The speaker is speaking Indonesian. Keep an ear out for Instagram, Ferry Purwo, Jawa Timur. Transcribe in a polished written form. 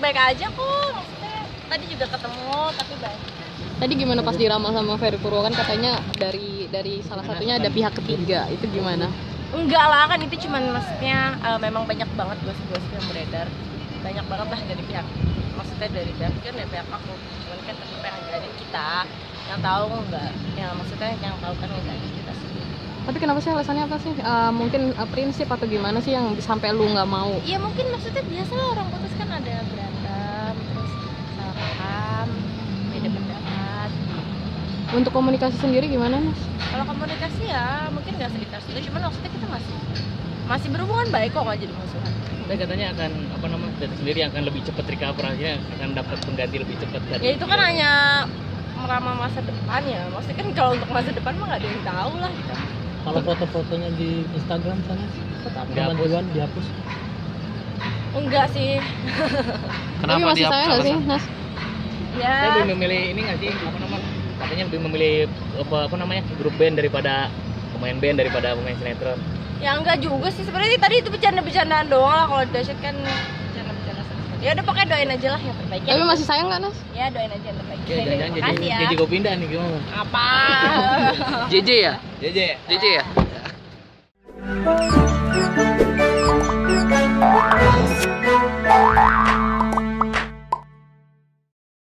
baik-baik aja kok, maksudnya tadi juga ketemu tapi baik. Tadi gimana pas diramal sama Ferry Purwo, kan katanya dari salah satunya ada pihak ketiga, itu gimana? Enggak lah, kan itu cuman maksudnya memang banyak banget gosip-gosip yang beredar, banyak banget lah dari pihak, maksudnya dari kan dari pihak aku, cuman kan tetep yang ngajarin kita yang tahu enggak, yang maksudnya yang tahu kan enggak kita sih. Tapi kenapa sih alasannya apa sih? Mungkin prinsip atau gimana sih yang sampai lu nggak mau? Iya mungkin maksudnya biasa lah orang putus kan ada berantem, terus salah paham, beda pendapat. Untuk komunikasi sendiri gimana Mas? Kalau komunikasi ya mungkin nggak sekitar situ, cuman maksudnya kita masih berhubungan baik kok, nggak jadi musuhan. Kita katanya akan apa namanya dari sendiri akan lebih cepat recover, akhirnya akan dapat pengganti lebih cepat. Ya itu kan hanya meramal masa depan ya, maksudnya kan kalau untuk masa depan mah nggak ada yang tahu lah kita. Kalau foto-fotonya di Instagram sana tetap bantuan dihapus? Enggak sih. Kenapa masih dihapus? Saya sih, Mas. Ya. Saya lebih memilih ini nggak sih? Apa namanya? Katanya lebih memilih apa namanya grup band daripada pemain band daripada pemain sinetron. Ya enggak juga sih sebenarnya, tadi itu bercanda-bercandaan doang lah, kalau Dasyat kan bercanda-bercanda. Ya udah pakai doain aja lah yang terbaik. Tapi masih sayang nggak Nas? Ya doain aja yang terbaik. Ya, jadi gue pindah nih gimana? Apa? JJ ya? JJ ya? JJ ya?